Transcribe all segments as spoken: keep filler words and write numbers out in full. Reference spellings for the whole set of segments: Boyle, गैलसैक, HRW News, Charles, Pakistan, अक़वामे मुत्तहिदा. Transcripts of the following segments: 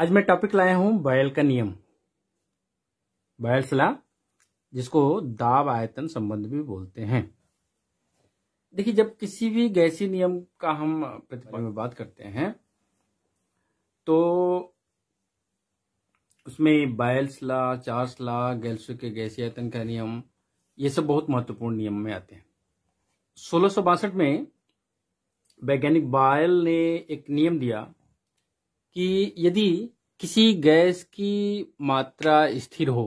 आज मैं टॉपिक लाया हूं बॉयल का नियम, बॉयल्स लॉ, जिसको दाब आयतन संबंध भी बोलते हैं। देखिए, जब किसी भी गैसीय नियम का हम प्रतिपादन में बात करते हैं तो उसमें Boyle's law, Charles law, गैलसैक के गैसीय आयतन का नियम, ये सब बहुत महत्वपूर्ण नियम में आते हैं। सोलह सौ बासठ में वैज्ञानिक बॉयल ने एक नियम दिया कि यदि किसी गैस की मात्रा स्थिर हो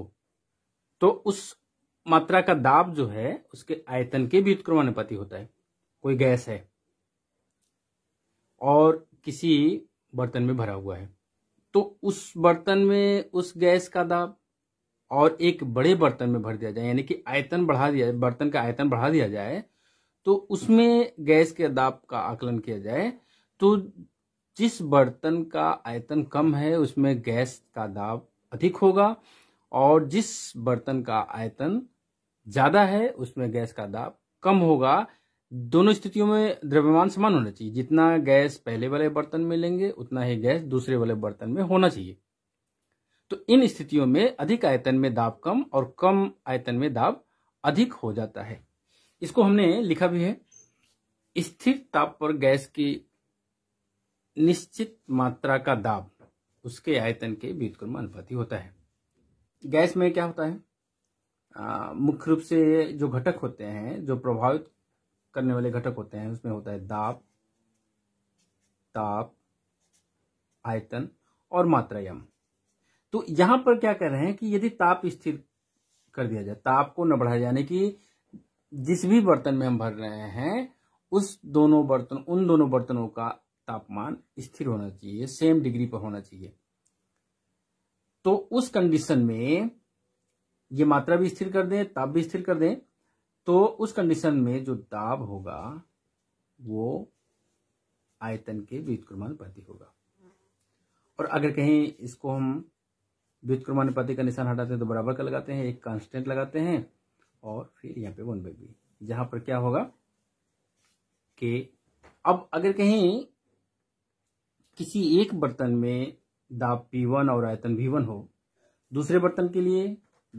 तो उस मात्रा का दाब जो है उसके आयतन के व्युत्क्रमानुपाती होता है। कोई गैस है और किसी बर्तन में भरा हुआ है तो उस बर्तन में उस गैस का दाब और एक बड़े बर्तन में भर दिया जाए, यानी कि आयतन बढ़ा दिया जाए, बर्तन का आयतन बढ़ा दिया जाए तो उसमें गैस के दाब का आकलन किया जाए तो जिस बर्तन का आयतन कम है उसमें गैस का दाब अधिक होगा और जिस बर्तन का आयतन ज्यादा है उसमें गैस का दाब कम होगा। दोनों स्थितियों में द्रव्यमान समान होना चाहिए, जितना गैस पहले वाले बर्तन में लेंगे उतना ही गैस दूसरे वाले बर्तन में होना चाहिए। तो इन स्थितियों में अधिक आयतन में दाब कम और कम आयतन में दाब अधिक हो जाता है। इसको हमने लिखा भी है, स्थिर ताप पर गैस की निश्चित मात्रा का दाब उसके आयतन के व्युत्क्रमानुपाती होता है। गैस में क्या होता है, आ, मुख्य रूप से जो घटक होते हैं, जो प्रभावित करने वाले घटक होते हैं, उसमें होता है दाब, ताप, आयतन और मात्रायम। तो यहां पर क्या कर रहे हैं कि यदि ताप स्थिर कर दिया जाए, ताप को न बढ़ाया जाने की, जिस भी बर्तन में हम भर रहे हैं उस दोनों बर्तन उन दोनों बर्तनों का तापमान स्थिर होना चाहिए, सेम डिग्री पर होना चाहिए। तो उस कंडीशन में ये मात्रा भी स्थिर कर दें, ताप भी स्थिर कर दें, तो उस कंडीशन में जो दाब होगा वो आयतन के व्युत्क्रमानुपाती होगा। और अगर कहीं इसको हम व्युत्क्रमानुपाती का निशान हटाते हैं तो बराबर का लगाते हैं, एक कांस्टेंट लगाते हैं और फिर यहाँ पे वन बाई बी, जहां पर क्या होगा कि अब अगर कहीं किसी एक बर्तन में दाब पी वन और आयतन वी वन हो, दूसरे बर्तन के लिए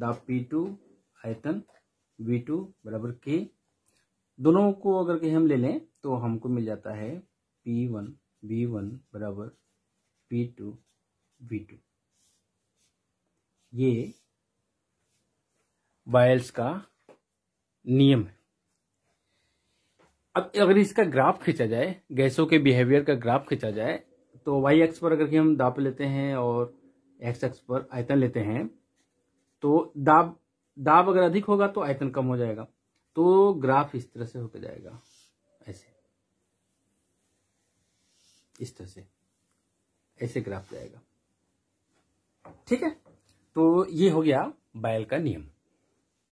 दाब पी टू, आयतन वी टू बराबर के, दोनों को अगर कहीं हम ले लें तो हमको मिल जाता है पी वन वी वन बराबर पी टू वी टू। ये बॉयल्स का नियम है। अब अगर इसका ग्राफ खींचा जाए, गैसों के बिहेवियर का ग्राफ खींचा जाए, तो वाई एक्स पर अगर हम दाब लेते हैं और एक्स एक्स पर आयतन लेते हैं तो दाब दाब अगर अधिक होगा तो आयतन कम हो जाएगा, तो ग्राफ इस तरह से होकर जाएगा, ऐसे इस तरह से ऐसे ग्राफ जाएगा। ठीक है, तो ये हो गया बॉयल का नियम।